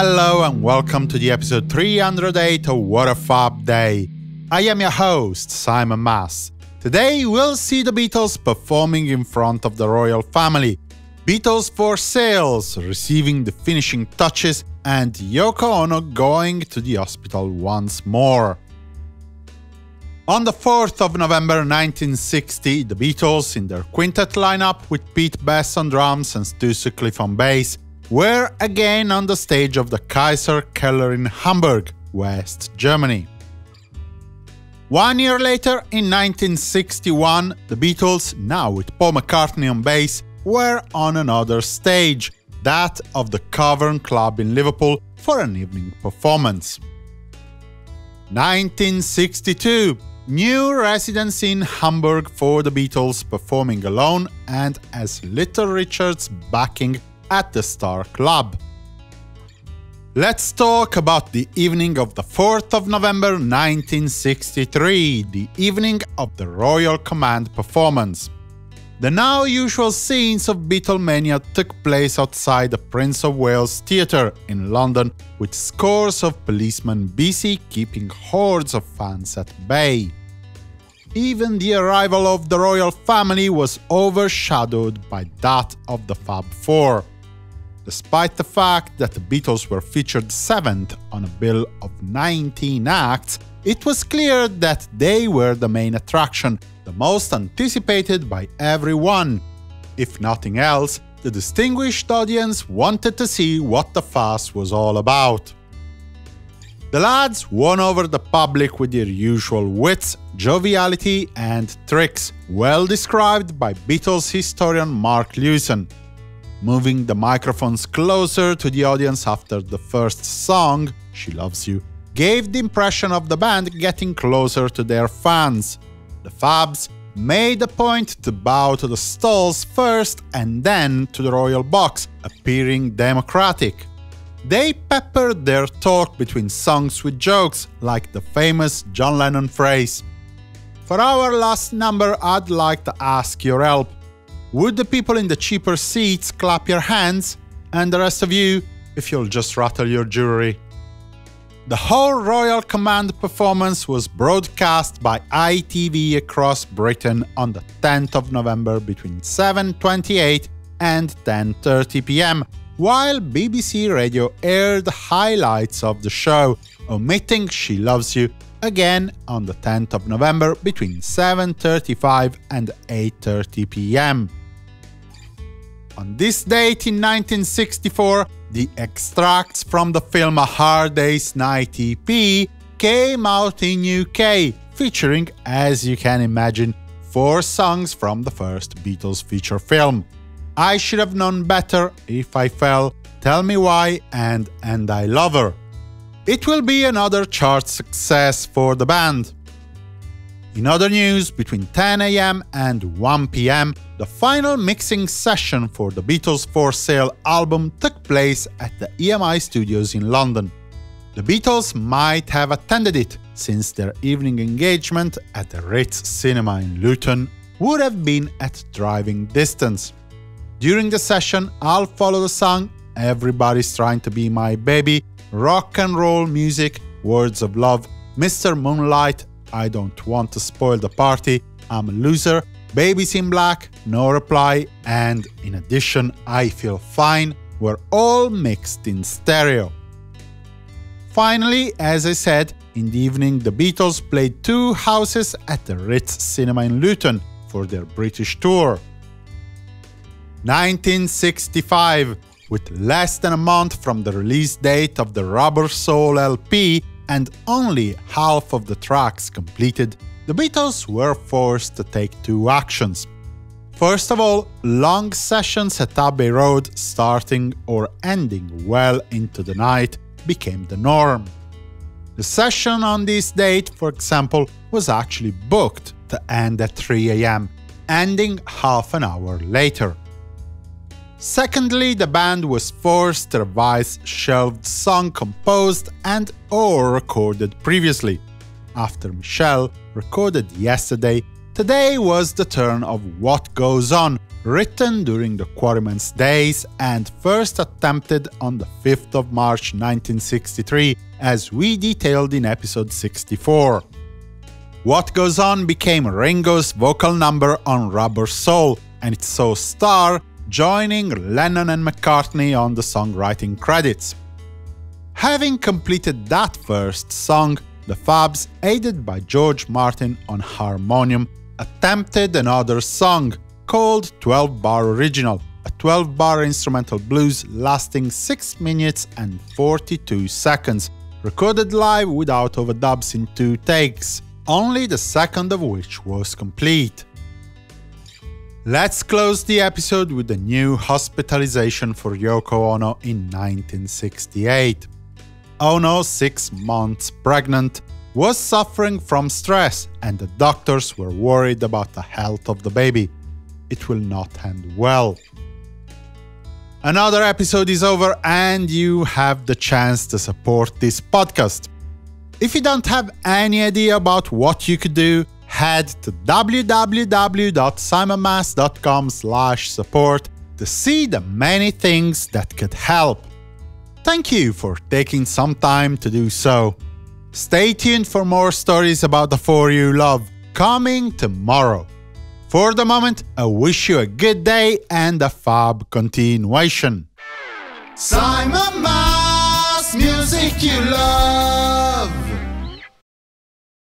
Hello and welcome to the episode 308 of What a Fab Day. I am your host, Simon Mas. Today we'll see the Beatles performing in front of the royal family, Beatles For Sale receiving the finishing touches and Yoko Ono going to the hospital once more. On the 4th of November 1960, the Beatles, in their quintet lineup with Pete Best on drums and Stu Sutcliffe on bass, were again on the stage of the Kaiser Keller in Hamburg, West Germany. 1 year later, in 1961, the Beatles, now with Paul McCartney on bass, were on another stage, that of the Cavern Club in Liverpool, for an evening performance. 1962, new residence in Hamburg for the Beatles, performing alone and as Little Richard's backing at the Star Club. Let's talk about the evening of the 4th of November 1963, the evening of the Royal Command Performance. The now usual scenes of Beatlemania took place outside the Prince of Wales Theatre in London, with scores of policemen busy keeping hordes of fans at bay. Even the arrival of the royal family was overshadowed by that of the Fab Four, despite the fact that the Beatles were featured 7th on a bill of 19 acts, it was clear that they were the main attraction, the most anticipated by everyone. If nothing else, the distinguished audience wanted to see what the fuss was all about. The lads won over the public with their usual wits, joviality and tricks, well described by Beatles historian Mark Lewisohn. Moving the microphones closer to the audience after the first song, She Loves You, gave the impression of the band getting closer to their fans. The Fabs made a point to bow to the stalls first and then to the royal box, appearing democratic. They peppered their talk between songs with jokes, like the famous John Lennon phrase, "For our last number, I'd like to ask your help. Would the people in the cheaper seats clap your hands, and the rest of you, if you'll just rattle your jewelry." The whole Royal Command performance was broadcast by ITV across Britain on the 10th of November between 7:28 and 10:30 p.m, while BBC Radio aired highlights of the show, omitting She Loves You, again on the 10th of November between 7:35 and 8:30 p.m. On this date in 1964, the extracts from the film A Hard Day's Night EP came out in UK, featuring, as you can imagine, 4 songs from the first Beatles feature film: I Should Have Known Better, If I Fell, Tell Me Why and I Love Her. It will be another chart success for the band. In other news, between 10 a.m. and 1 p.m, the final mixing session for the Beatles For Sale album took place at the EMI Studios in London. The Beatles might have attended it, since their evening engagement at the Ritz Cinema in Luton would have been at driving distance. During the session, I'll follow the song "Everybody's Trying to Be My Baby", rock and roll music, words of love, Mr. Moonlight, I Don't Want to Spoil the Party, I'm a Loser, Babies in Black, No Reply, and in addition I Feel Fine, were all mixed in stereo. Finally, as I said, in the evening the Beatles played 2 houses at the Ritz Cinema in Luton for their British tour. 1965. With less than a month from the release date of the Rubber Soul LP and only half of the tracks completed, the Beatles were forced to take 2 actions. First of all, long sessions at Abbey Road, starting or ending well into the night, became the norm. The session on this date, for example, was actually booked to end at 3 a.m, ending half an hour later. Secondly, the band was forced to revise shelved songs composed and or recorded previously. After Michelle recorded Yesterday Today was the turn of What Goes On, written during the Quarrymen's days and first attempted on the 5th of March 1963, as we detailed in episode 64. What Goes On became Ringo's vocal number on Rubber Soul, and it saw Starr joining Lennon and McCartney on the songwriting credits. Having completed that first song, the Fabs, aided by George Martin on harmonium, attempted another song, called 12-Bar Original, a 12-bar instrumental blues lasting 6 minutes and 42 seconds, recorded live without overdubs in 2 takes, only the second of which was complete. Let's close the episode with the new hospitalization for Yoko Ono in 1968. Ono, 6 months pregnant, was suffering from stress and the doctors were worried about the health of the baby. It will not end well. Another episode is over and you have the chance to support this podcast. If you don't have any idea about what you could do, head to www.simonmas.com/support to see the many things that could help. Thank you for taking some time to do so. Stay tuned for more stories about the four you love, coming tomorrow. For the moment, I wish you a good day and a fab continuation. Simon Mas, music you love.